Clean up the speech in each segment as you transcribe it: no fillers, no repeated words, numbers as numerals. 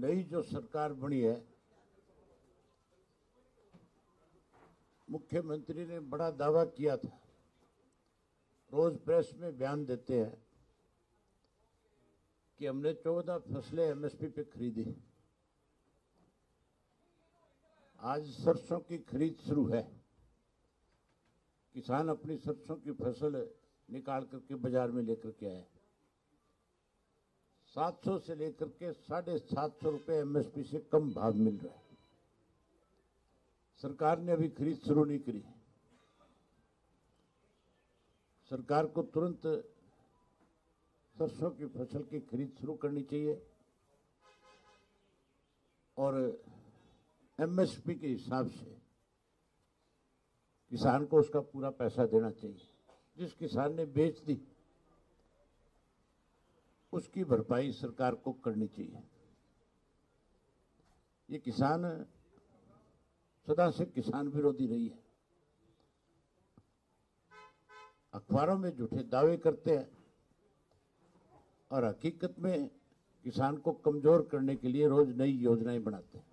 नई जो सरकार बनी है, मुख्यमंत्री ने बड़ा दावा किया था, रोज प्रेस में बयान देते हैं कि हमने 14 फसलें एमएसपी पे खरीदी। आज सरसों की खरीद शुरू है, किसान अपनी सरसों की फसल निकाल करके बाजार में लेकर के आए। 700 से लेकर के 750 रुपये एमएसपी से कम भाव मिल रहा है। सरकार ने अभी खरीद शुरू नहीं करी। सरकार को तुरंत सरसों की फसल की खरीद शुरू करनी चाहिए और एमएसपी के हिसाब से किसान को उसका पूरा पैसा देना चाहिए। जिस किसान ने बेच दी उसकी भरपाई सरकार को करनी चाहिए। ये किसान सदा से किसान विरोधी रही है। अखबारों में झूठे दावे करते हैं और हकीकत में किसान को कमजोर करने के लिए रोज नई योजनाएं बनाते हैं।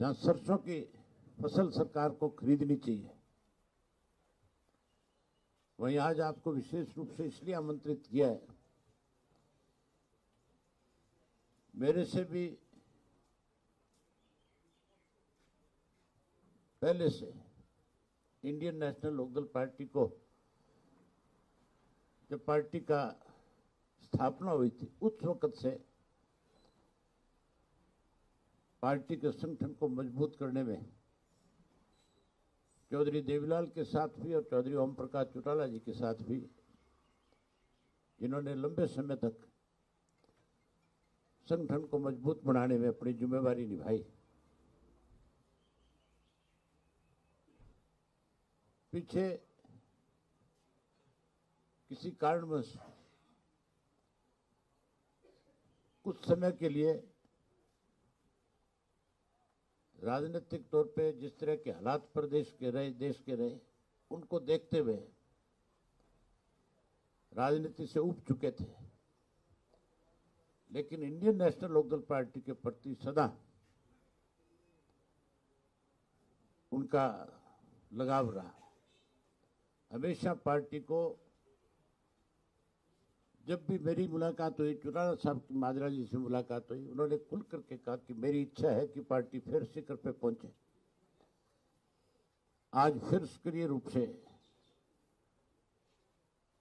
जहां सरसों की फसल सरकार को खरीदनी चाहिए, वहीं आज आपको विशेष रूप से इसलिए आमंत्रित किया है, मेरे से भी पहले से इंडियन नेशनल लोक दल पार्टी को, जब पार्टी का स्थापना हुई थी उस वक़्त से पार्टी के संगठन को मजबूत करने में चौधरी देवीलाल के साथ भी और चौधरी ओम प्रकाश चौटाला जी के साथ भी, जिन्होंने लंबे समय तक संगठन को मजबूत बनाने में अपनी जिम्मेदारी निभाई। पीछे किसी कारणवश कुछ समय के लिए राजनीतिक तौर पे जिस तरह के हालात प्रदेश के रहे, देश के रहे, उनको देखते हुए राजनीति से उब चुके थे, लेकिन इंडियन नेशनल लोक दल पार्टी के प्रति सदा उनका लगाव रहा। हमेशा पार्टी को, जब भी मेरी मुलाकात हुई, चौटाला साहब की माजरा जी से मुलाकात हुई, उन्होंने खुल करके कहा कि मेरी इच्छा है कि पार्टी फिर शिखर पर पहुंचे। आज फिर सक्रिय रूप से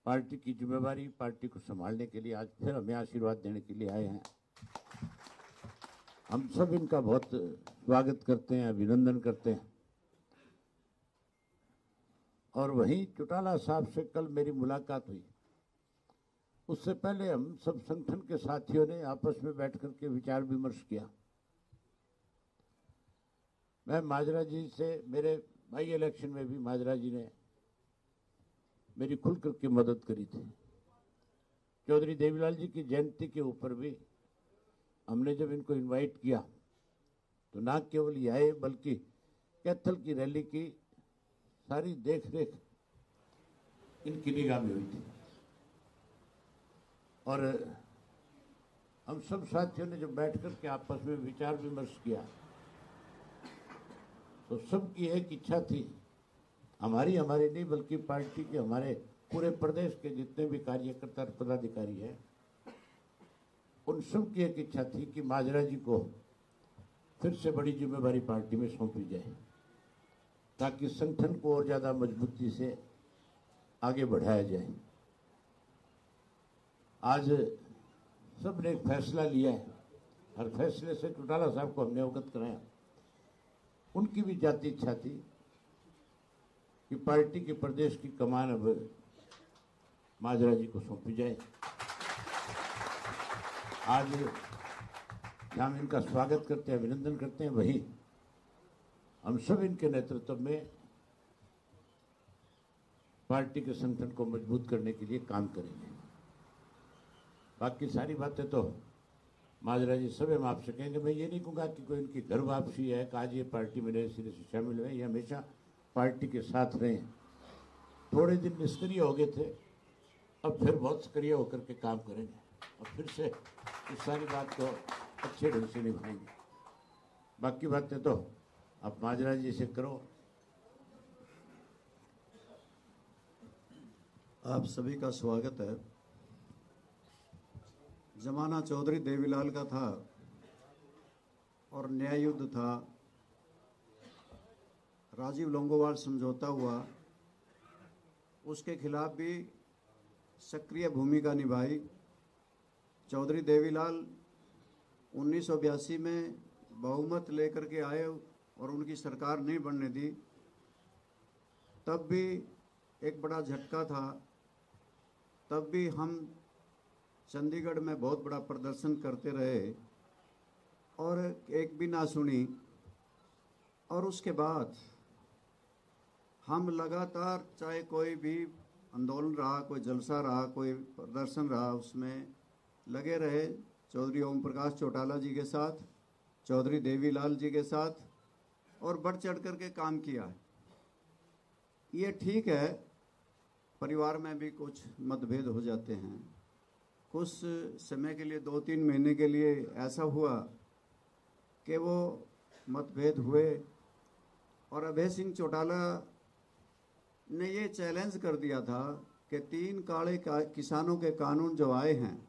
पार्टी की जिम्मेदारी, पार्टी को संभालने के लिए आज फिर हमें आशीर्वाद देने के लिए आए हैं। हम सब इनका बहुत स्वागत करते हैं, अभिनंदन करते हैं। और वहीं चौटाला साहब से कल मेरी मुलाकात हुई, उससे पहले हम सब संगठन के साथियों ने आपस में बैठ कर के विचार विमर्श किया। मैं माजरा जी से, मेरे बाई इलेक्शन में भी माजरा जी ने मेरी खुल करके मदद करी थी। चौधरी देवीलाल जी की जयंती के ऊपर भी हमने जब इनको इनवाइट किया तो ना केवल ये आए बल्कि कैथल की रैली की सारी देख रेख इनकी निगाह में हुई थी। और हम सब साथियों ने जब बैठ कर के आपस में विचार विमर्श किया तो सबकी एक इच्छा थी, हमारी नहीं बल्कि पार्टी के, हमारे पूरे प्रदेश के जितने भी कार्यकर्ता पदाधिकारी हैं, उन सब की एक इच्छा थी कि माजरा जी को फिर से बड़ी जिम्मेदारी पार्टी में सौंपी जाए ताकि संगठन को और ज़्यादा मजबूती से आगे बढ़ाया जाए। आज सब ने एक फैसला लिया है, हर फैसले से चौटाला साहब को हमने अवगत कराया। उनकी भी जाती इच्छा थी कि पार्टी की प्रदेश की कमान अब माजरा जी को सौंपी जाए। आज हम इनका स्वागत करते हैं, अभिनंदन करते हैं। वहीं हम सब इनके नेतृत्व में पार्टी के संगठन को मजबूत करने के लिए काम करेंगे। बाकी सारी बातें तो माजरा जी सब हम आपसे कहेंगे। मैं ये नहीं कहूँगा कि कोई इनकी घर वापसी है, आज ये पार्टी में इसीलिए शामिल हुए, ये हमेशा पार्टी के साथ रहे। थोड़े दिन निष्क्रिय हो गए थे, अब फिर बहुत सक्रिय होकर के काम करेंगे और फिर से इस सारी बात को अच्छे ढंग से निभाएंगे। बाकी बातें तो आप माजरा जी से करो। आप सभी का स्वागत है। जमाना चौधरी देवीलाल का था और न्याय युद्ध था, राजीव लोंगोवाल समझौता हुआ, उसके खिलाफ भी सक्रिय भूमिका निभाई। चौधरी देवीलाल 1982 में बहुमत लेकर के आए और उनकी सरकार नहीं बनने दी, तब भी एक बड़ा झटका था। तब भी हम चंडीगढ़ में बहुत बड़ा प्रदर्शन करते रहे और एक भी ना सुनी, और उसके बाद हम लगातार, चाहे कोई भी आंदोलन रहा, कोई जलसा रहा, कोई प्रदर्शन रहा, उसमें लगे रहे। चौधरी ओम प्रकाश चौटाला जी के साथ, चौधरी देवीलाल जी के साथ, और बढ़ चढ़ कर के काम किया है। ये ठीक है, परिवार में भी कुछ मतभेद हो जाते हैं, कुछ समय के लिए 2-3 महीने के लिए ऐसा हुआ कि वो मतभेद हुए, और अभय सिंह चौटाला ने ये चैलेंज कर दिया था कि 3 काले किसानों के कानून जो आए हैं,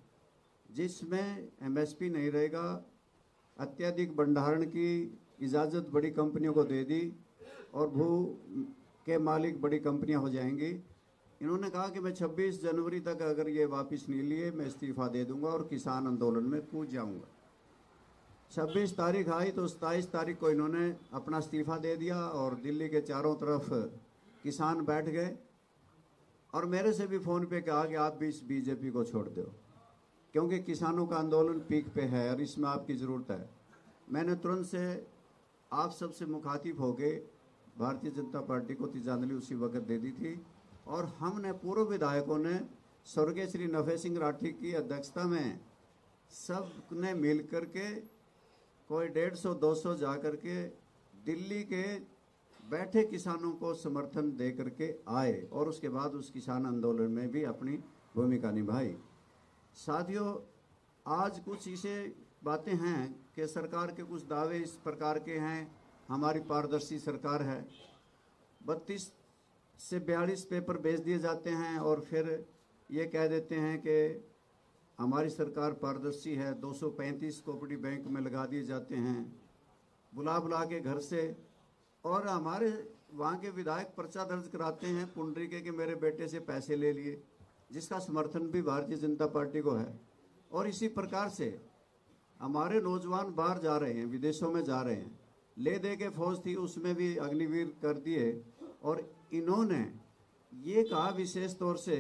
जिसमें MSP नहीं रहेगा, अत्यधिक भंडारण की इजाज़त बड़ी कंपनियों को दे दी और भू के मालिक बड़ी कंपनियां हो जाएंगी। इन्होंने कहा कि मैं 26 जनवरी तक अगर ये वापस नहीं लिए मैं इस्तीफ़ा दे दूंगा और किसान आंदोलन में कूद जाऊंगा। 26 तारीख आई तो 27 तारीख को इन्होंने अपना इस्तीफ़ा दे दिया और दिल्ली के चारों तरफ किसान बैठ गए। और मेरे से भी फ़ोन पे कहा कि आप भी इस BJP को छोड़ दो, क्योंकि किसानों का आंदोलन पीक पे है और इसमें आपकी ज़रूरत है। मैंने तुरंत से आप सब से मुखातिब होके भारतीय जनता पार्टी को तिजांजलि उसी वक्त दे दी थी, और हमने पूर्व विधायकों ने स्वर्गीय श्री नफे सिंह राठी की अध्यक्षता में सब ने मिल कर के कोई 150-200 जा कर के दिल्ली के बैठे किसानों को समर्थन दे करके आए, और उसके बाद उस किसान आंदोलन में भी अपनी भूमिका निभाई। साथियों, आज कुछ ऐसे बातें हैं कि सरकार के कुछ दावे इस प्रकार के हैं, हमारी पारदर्शी सरकार है, 32 से 42 पेपर बेच दिए जाते हैं और फिर ये कह देते हैं कि हमारी सरकार पारदर्शी है। 235 कोपड़ी बैंक में लगा दिए जाते हैं बुला बुला के घर से, और हमारे वहाँ के विधायक पर्चा दर्ज कराते हैं पुंडरीके के मेरे बेटे से पैसे ले लिए, जिसका समर्थन भी भारतीय जनता पार्टी को है। और इसी प्रकार से हमारे नौजवान बाहर जा रहे हैं, विदेशों में जा रहे हैं, ले दे के फौज थी उसमें भी अग्निवीर कर दिए। और इन्होंने ये कहा विशेष तौर से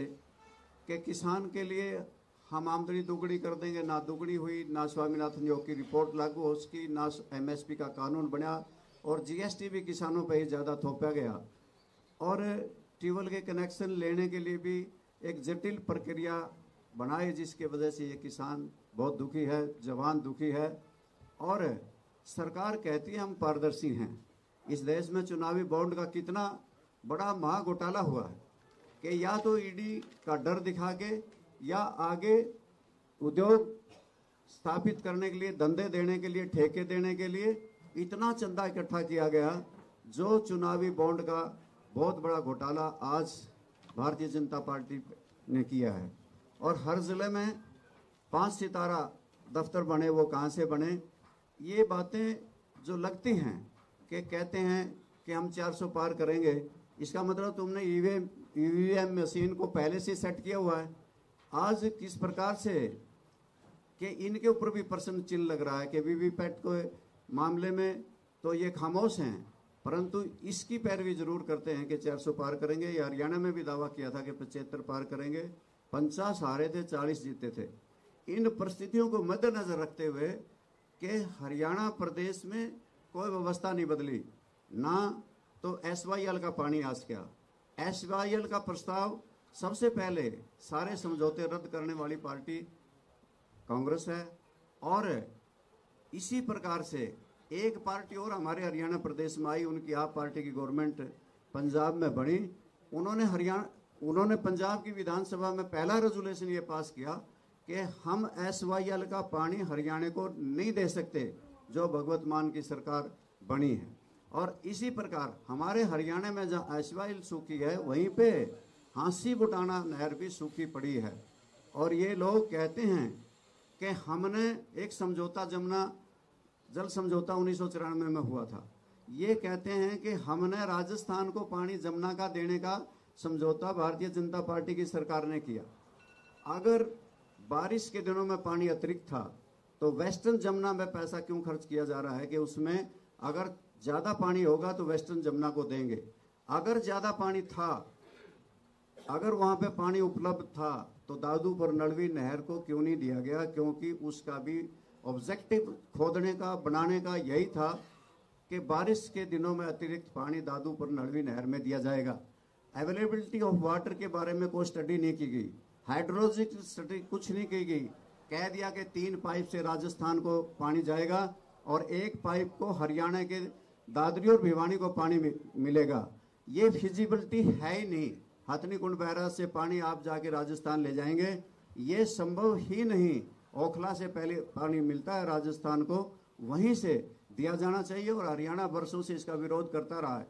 कि किसान के लिए हम आमदनी दुगनी कर देंगे, ना दुगनी हुई, ना स्वामीनाथन योग की रिपोर्ट लागू हो उसकी, ना MSP का कानून बना, और GST भी किसानों पर ही ज़्यादा थोपा गया, और ट्यूबवेल के कनेक्शन लेने के लिए भी एक जटिल प्रक्रिया बनाई, जिसके वजह से ये किसान बहुत दुखी है, जवान दुखी है। और सरकार कहती है हम पारदर्शी हैं। इस देश में चुनावी बॉन्ड का कितना बड़ा महाघोटाला हुआ है कि या तो ED का डर दिखा के, या आगे उद्योग स्थापित करने के लिए, धंधे देने के लिए, ठेके देने के लिए इतना चंदा इकट्ठा किया गया, जो चुनावी बॉन्ड का बहुत बड़ा घोटाला आज भारतीय जनता पार्टी ने किया है। और हर ज़िले में 5 सितारा दफ्तर बने, वो कहाँ से बने? ये बातें जो लगती हैं कि कहते हैं कि हम 400 पार करेंगे, इसका मतलब तुमने EVM मशीन को पहले से सेट किया हुआ है। आज किस प्रकार से कि इनके ऊपर भी प्रश्न चिन्ह लग रहा है कि VVPAT को मामले में तो ये खामोश हैं, परंतु इसकी पैरवी जरूर करते हैं कि 400 पार करेंगे। या हरियाणा में भी दावा किया था कि 75 पार करेंगे, 50 हारे थे, 40 जीते थे। इन परिस्थितियों को मद्देनजर रखते हुए कि हरियाणा प्रदेश में कोई व्यवस्था नहीं बदली, ना तो SYL का पानी आ गया। SYL का प्रस्ताव सबसे पहले, सारे समझौते रद्द करने वाली पार्टी कांग्रेस है, और इसी प्रकार से एक पार्टी और हमारे हरियाणा प्रदेश में आई, उनकी आप पार्टी की गवर्नमेंट पंजाब में बनी। उन्होंने हरियाणा उन्होंने पंजाब की विधानसभा में पहला रेजुलेशन ये पास किया कि हम एसवाईएल का पानी हरियाणा को नहीं दे सकते जो भगवत मान की सरकार बनी है। और इसी प्रकार हमारे हरियाणा में जहाँ एसवाईएल सूखी है वहीं पे हांसी बुटाना नहर भी सूखी पड़ी है। और ये लोग कहते हैं कि हमने एक समझौता जमुना जल समझौता 1994 में हुआ था, ये कहते हैं कि हमने राजस्थान को पानी जमुना का देने का समझौता भारतीय जनता पार्टी की सरकार ने किया। अगर बारिश के दिनों में पानी अतिरिक्त था तो वेस्टर्न जमुना में पैसा क्यों खर्च किया जा रहा है कि उसमें अगर ज़्यादा पानी होगा तो वेस्टर्न जमुना को देंगे। अगर ज़्यादा पानी था, अगर वहाँ पे पानी उपलब्ध था तो दादूपुर नलवी नहर को क्यों नहीं दिया गया, क्योंकि उसका भी ऑब्जेक्टिव खोदने का बनाने का यही था कि बारिश के दिनों में अतिरिक्त पानी दादूपुर नलवी नहर में दिया जाएगा। अवेलेबिलिटी ऑफ वाटर के बारे में कोई स्टडी नहीं की गई, हाइड्रोलॉजिकल स्टडी कुछ नहीं की गई। कह दिया कि 3 पाइप से राजस्थान को पानी जाएगा और 1 पाइप को हरियाणा के दादरी और भिवानी को पानी मिलेगा। ये फिजिबिलिटी है ही नहीं। हथनी कुंड बैराज से पानी आप जाके राजस्थान ले जाएंगे, ये संभव ही नहीं। ओखला से पहले पानी मिलता है राजस्थान को, वहीं से दिया जाना चाहिए। और हरियाणा वर्षों से इसका विरोध करता रहा है।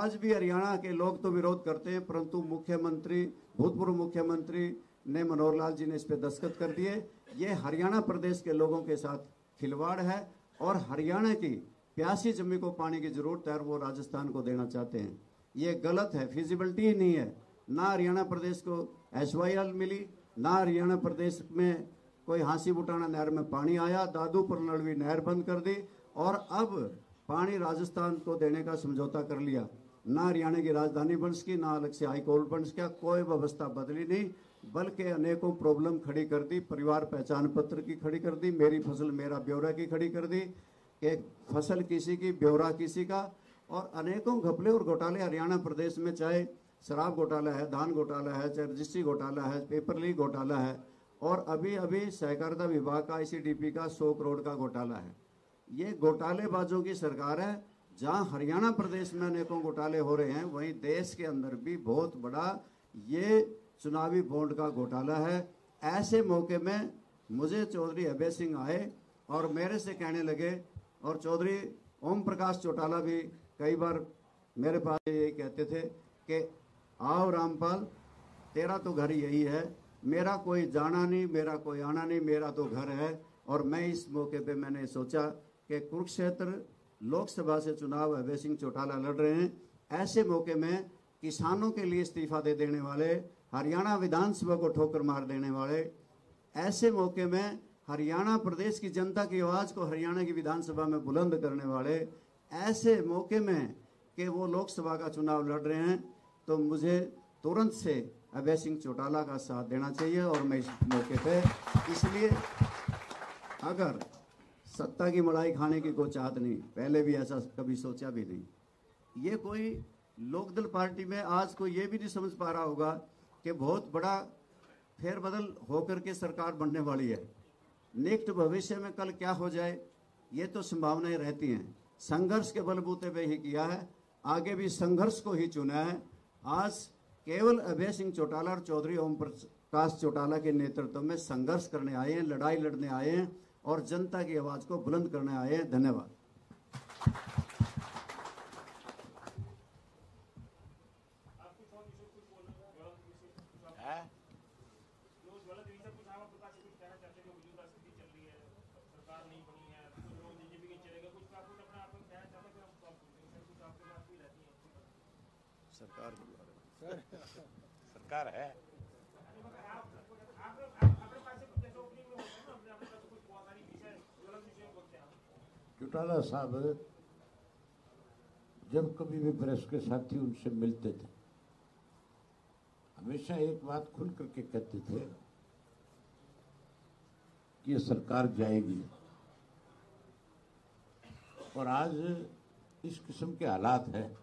आज भी हरियाणा के लोग तो विरोध करते हैं, परंतु मुख्यमंत्री भूतपूर्व मुख्यमंत्री ने मनोहरलाल जी ने इस पर दस्तखत कर दिए। ये हरियाणा प्रदेश के लोगों के साथ खिलवाड़ है और हरियाणा की प्यासी जमी को पानी की जरूरत है, वो राजस्थान को देना चाहते हैं। ये गलत है, फिजिबिलिटी ही नहीं है। ना हरियाणा प्रदेश को एसवाईएल मिली, ना हरियाणा प्रदेश में कोई हांसी बुटाना नहर में पानी आया। दादूपुर नलवी नहर बंद कर दी और अब पानी राजस्थान को देने का समझौता कर लिया। ना हरियाणा की राजधानी बन सकी, ना अलग से हाईकोर्ट बन सका, कोई व्यवस्था बदली नहीं, बल्कि अनेकों प्रॉब्लम खड़ी कर दी। परिवार पहचान पत्र की खड़ी कर दी, मेरी फसल मेरा ब्यौरा की खड़ी कर दी कि फसल किसी की ब्यौरा किसी का। और अनेकों घपले और घोटाले हरियाणा प्रदेश में, चाहे शराब घोटाला है, धान घोटाला है, चाहे रजिस्ट्री घोटाला है, पेपर लीक घोटाला है, और अभी अभी सहकारिता विभाग का ICDP का 100 करोड़ का घोटाला है। ये घोटालेबाजों की सरकार है। जहाँ हरियाणा प्रदेश में अनेकों घोटाले हो रहे हैं, वहीं देश के अंदर भी बहुत बड़ा ये चुनावी बॉन्ड का घोटाला है। ऐसे मौके में मुझे चौधरी अभय सिंह आए और मेरे से कहने लगे, और चौधरी ओम प्रकाश चौटाला भी कई बार मेरे पास यही कहते थे कि आओ रामपाल, तेरा तो घर यही है, मेरा कोई जाना नहीं, मेरा कोई आना नहीं, मेरा तो घर है। और मैं इस मौके पे मैंने सोचा कि कुरुक्षेत्र लोकसभा से चुनाव अभय सिंह चौटाला लड़ रहे हैं, ऐसे मौके में किसानों के लिए इस्तीफा दे देने वाले, हरियाणा विधानसभा को ठोकर मार देने वाले, ऐसे मौके में हरियाणा प्रदेश की जनता की आवाज़ को हरियाणा की विधानसभा में बुलंद करने वाले, ऐसे मौके में कि वो लोकसभा का चुनाव लड़ रहे हैं, तो मुझे तुरंत से अभय सिंह चौटाला का साथ देना चाहिए। और मैं इस मौके पे, इसलिए अगर सत्ता की मलाई खाने की कोई चाहत नहीं, पहले भी ऐसा कभी सोचा भी नहीं। ये कोई लोकदल पार्टी में आज को ये भी नहीं समझ पा रहा होगा कि बहुत बड़ा फेरबदल होकर के सरकार बनने वाली है। निकट भविष्य में कल क्या हो जाए ये तो संभावनाएं रहती हैं। संघर्ष के बलबूते पे ही किया है, आगे भी संघर्ष को ही चुना है। आज केवल अभय सिंह चौटाला और चौधरी ओम प्रकाश चौटाला के नेतृत्व में संघर्ष करने आए हैं, लड़ाई लड़ने आए हैं और जनता की आवाज़ को बुलंद करने आए हैं। धन्यवाद। सरकार है, चौटाला साहब जब कभी भी प्रेस के साथी उनसे मिलते थे, हमेशा एक बात खुल करके कहते थे कि ये सरकार जाएगी। और आज इस किस्म के हालात हैं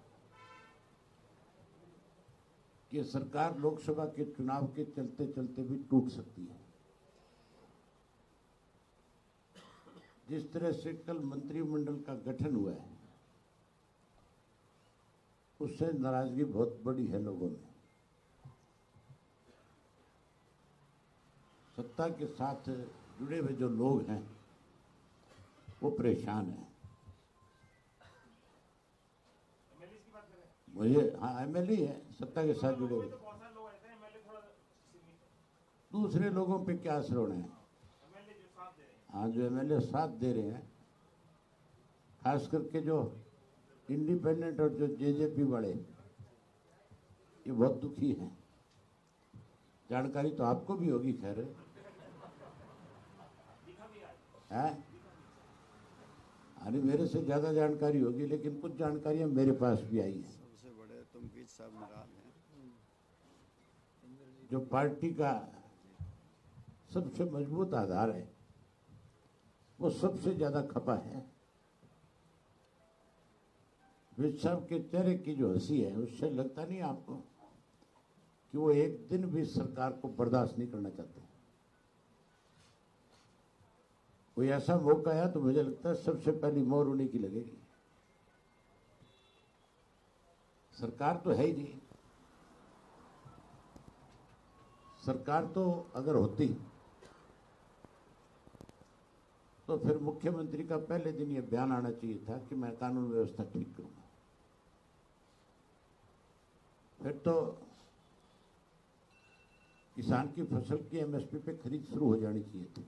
कि सरकार लोकसभा के चुनाव के चलते चलते भी टूट सकती है। जिस तरह से कल मंत्रिमंडल का गठन हुआ है, उससे नाराजगी बहुत बड़ी है लोगों में। सत्ता के साथ जुड़े हुए जो लोग हैं वो परेशान हैं। मुझे हाँ एमएलए है, सत्ता के साथ जुड़े हुए दूसरे लोगों पे क्या असर होना है। हाँ जो एमएलए साथ दे रहे हैं, खास करके जो इंडिपेंडेंट और जो जेजेपी वाले, ये बहुत दुखी हैं। जानकारी तो आपको भी होगी, खैर है, अरे मेरे से ज्यादा जानकारी होगी, लेकिन कुछ जानकारियां मेरे पास भी आई हैं। सबसे बड़े तुम बीच साहब नाराज हैं, जो पार्टी का सबसे मजबूत आधार है वो सबसे ज्यादा खपा है। विज साहब के चेहरे की जो हंसी है उससे लगता नहीं आपको कि वो एक दिन भी सरकार को बर्दाश्त नहीं करना चाहते। कोई ऐसा मौका आया तो मुझे लगता है सबसे पहली मोहर उन्हीं की लगेगी। सरकार तो है ही नहीं, सरकार तो अगर होती तो फिर मुख्यमंत्री का पहले दिन ये बयान आना चाहिए था कि मैं कानून व्यवस्था ठीक करूंगा। फिर तो किसान की फसल की एमएसपी पे खरीद शुरू हो जानी चाहिए थी।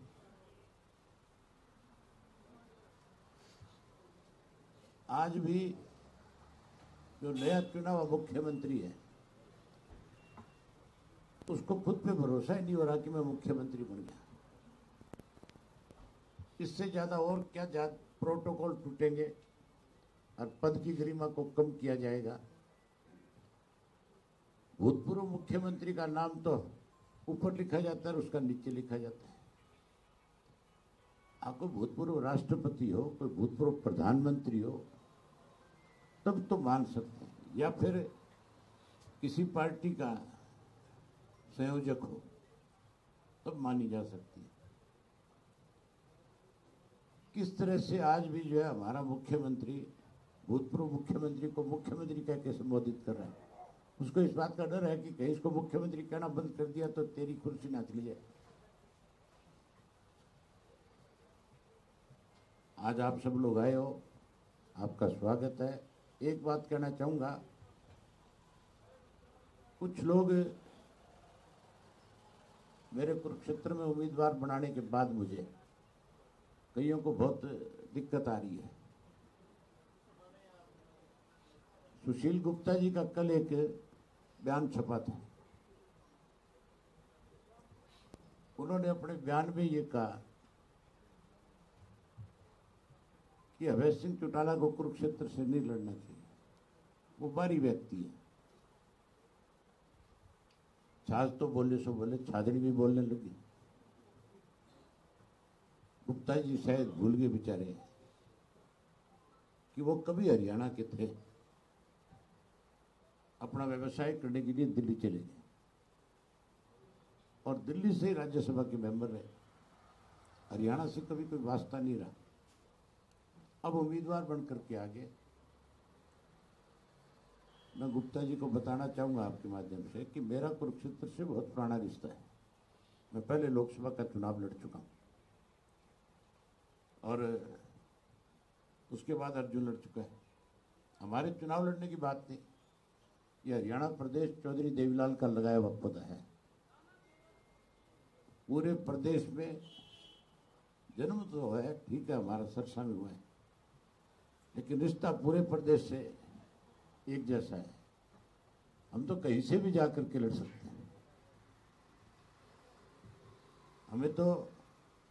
आज भी जो नया चुना हुआ मुख्यमंत्री है उसको खुद पे भरोसा ही नहीं हो रहा कि मैं मुख्यमंत्री बन गया। इससे ज़्यादा और क्या प्रोटोकॉल टूटेंगे और पद की गरिमा को कम किया जाएगा। भूतपूर्व मुख्यमंत्री का नाम तो ऊपर लिखा जाता है और उसका नीचे लिखा जाता है। आपको भूतपूर्व राष्ट्रपति हो, कोई भूतपूर्व प्रधानमंत्री हो, तब तो मान सकते हैं, या फिर किसी पार्टी का संयोजक हो तब मानी जा सकती है। किस तरह से आज भी जो है हमारा मुख्यमंत्री भूतपूर्व मुख्यमंत्री को मुख्यमंत्री कह के संबोधित कर रहा है। उसको इस बात का डर है कि कहीं इसको मुख्यमंत्री कहना बंद कर दिया तो तेरी कुर्सी ना चली जाए। आज आप सब लोग आए हो, आपका स्वागत है। एक बात कहना चाहूँगा, कुछ लोग मेरे कुरुक्षेत्र में उम्मीदवार बनाने के बाद मुझे कईयों को बहुत दिक्कत आ रही है। सुशील गुप्ता जी का कल एक बयान छपा था, उन्होंने अपने बयान में ये कहा कि अभय सिंह चौटाला को कुरुक्षेत्र से नहीं लड़ना चाहिए, वो बाहरी व्यक्ति है। छाछ तो बोले सो बोले, छाछड़ी भी बोलने लगी। गुप्ता जी शायद भूल गए बेचारे कि वो कभी हरियाणा के थे, अपना व्यवसाय करने के लिए दिल्ली चले गए और दिल्ली से ही राज्यसभा के मेंबर रहे। हरियाणा से कभी कोई वास्ता नहीं रहा। अब उम्मीदवार बन करके आगे मैं गुप्ता जी को बताना चाहूँगा आपके माध्यम से कि मेरा कुरुक्षेत्र से बहुत पुराना रिश्ता है। मैं पहले लोकसभा का चुनाव लड़ चुका हूँ और उसके बाद अर्जुन लड़ चुका है। हमारे चुनाव लड़ने की बात नहीं, ये हरियाणा प्रदेश चौधरी देवीलाल का लगाया हुआ पौधा है। पूरे प्रदेश में जन्म तो है, ठीक है, हमारा सरसा में हुआ है, लेकिन रिश्ता पूरे प्रदेश से एक जैसा है। हम तो कहीं से भी जा कर के लड़ सकते हैं। हमें तो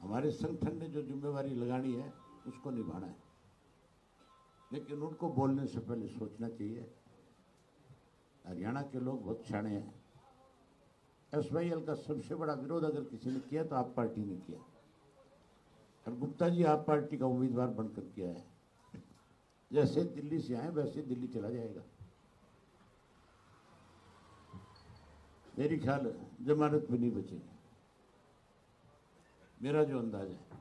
हमारे संगठन ने जो जिम्मेवारी लगानी है उसको निभाना है, लेकिन उनको बोलने से पहले सोचना चाहिए। हरियाणा के लोग बहुत शाणे हैं। SYL का सबसे बड़ा विरोध अगर किसी ने किया तो आप पार्टी ने किया, और गुप्ता जी आप पार्टी का उम्मीदवार बनकर के आए। जैसे दिल्ली से आए वैसे दिल्ली चला जाएगा। मेरी ख्याल जमानत भी नहीं बचेगी, मेरा जो अंदाज है।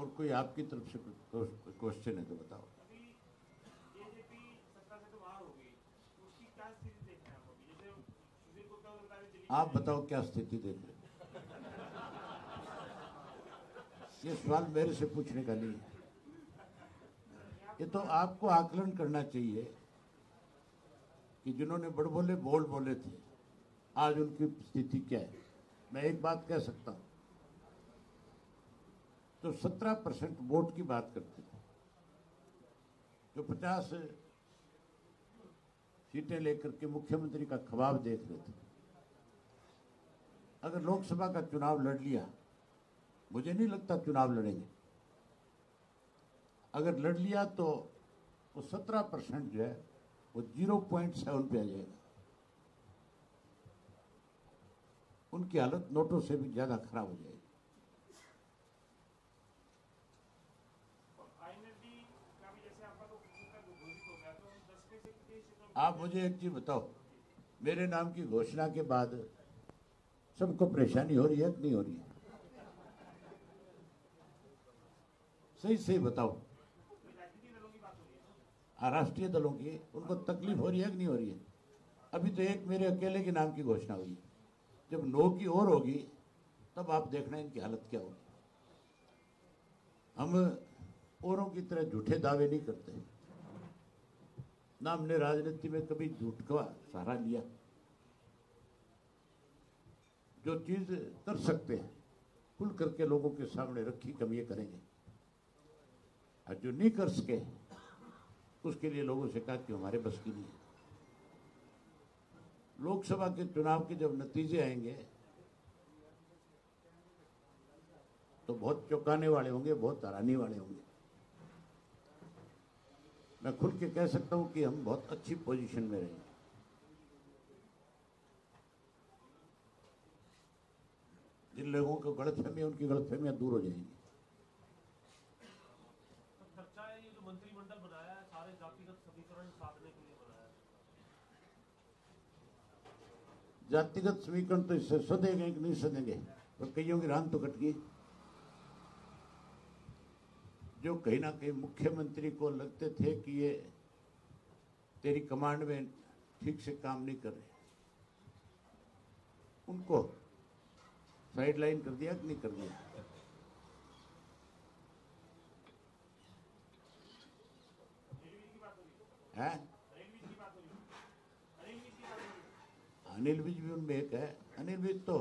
और कोई आपकी तरफ से क्वेश्चन है तो बताओ। अभी जेजेपी सत्ता से तो बाहर हो गई, उसकी क्या स्थिति देखना है? आप बताओ क्या स्थिति देख रहे हो? ये सवाल मेरे से पूछने का नहीं है, ये तो आपको आकलन करना चाहिए कि जिन्होंने बड़बोले बोल बोले थे आज उनकी स्थिति क्या है। मैं एक बात कह सकता हूं, तो 17% वोट की बात करते थे, जो 50 सीटें लेकर के मुख्यमंत्री का ख्वाब देख रहे थे। अगर लोकसभा का चुनाव लड़ लिया, मुझे नहीं लगता चुनाव लड़ेंगे, अगर लड़ लिया तो वो 17% जो है वो 0.7 पे आ जाएगा। उनकी हालत नोटों से भी ज्यादा खराब हो जाएगी। आप मुझे एक चीज बताओ, मेरे नाम की घोषणा के बाद सबको परेशानी हो रही है कि नहीं हो रही है? सही सही बताओ, राष्ट्रीय दलों की उनको तकलीफ हो रही है कि नहीं हो रही है? अभी तो एक मेरे अकेले के नाम की घोषणा हुई, जब नो की ओर होगी तब आप देखना इनकी हालत क्या होगी। हम औरों की तरह झूठे दावे नहीं करते, ना हमने राजनीति में कभी झूठ का सहारा लिया। जो चीज कर सकते हैं खुल करके लोगों के सामने रखी, कम ये करेंगे, और जो नहीं कर सके उसके लिए लोगों से कहा कि हमारे बस की नहीं है। लोकसभा के चुनाव के जब नतीजे आएंगे तो बहुत चौंकाने वाले होंगे, बहुत हैरानी वाले होंगे। मैं खुल के कह सकता हूं कि हम बहुत अच्छी पोजीशन में रहेंगे। जिन लोगों को गलतफहमी है उनकी गलतफहमियां दूर हो जाएंगी। मंत्रिमंडल बनाया है, सारे जातिगत समीकरण साधने के लिए बनाया है। जातिगत समीकरण तो इससे सधेंगे कि नहीं सधेंगे, पर कईयों की रान तो कट गई। जो कहीं ना कहीं मुख्यमंत्री को लगते थे कि ये तेरी कमांड में ठीक से काम नहीं कर रहे, उनको साइडलाइन कर दिया कि नहीं कर दिया? है अनिल विज भी उनमें एक है। अनिल विज तो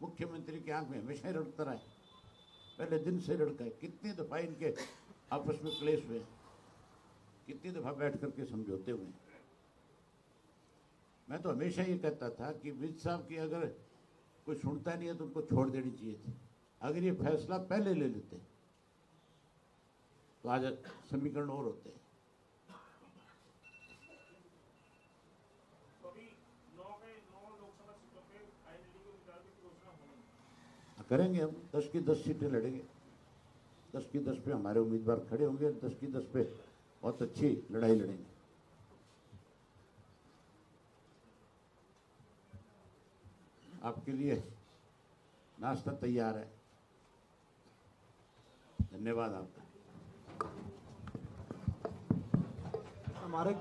मुख्यमंत्री की आंख में हमेशा ही रड़ता रहा है, पहले दिन से रड़का है। कितनी दफा इनके आपस में क्लेश हुए, कितनी दफा बैठ करके समझौते हुए। मैं तो हमेशा ये कहता था कि विज साहब की अगर कोई सुनता नहीं है तो उनको छोड़ देनी चाहिए थी। अगर ये फैसला पहले ले लेते तो आज समीकरण और होते हैं। करेंगे हम 10 की 10 सीटें लड़ेंगे, 10 की 10 पे हमारे उम्मीदवार खड़े होंगे, 10 की 10 पे बहुत अच्छी लड़ाई लड़ेंगे। आपके लिए नाश्ता तैयार है। धन्यवाद आपका। हमारे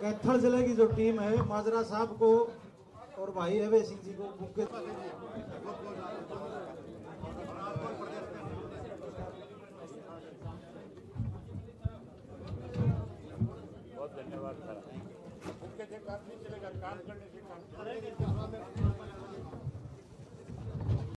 कैथल जिले की जो टीम है, माजरा साहब को और भाई अभय सिंह जी को बुके बहुत धन्यवाद। काम करने से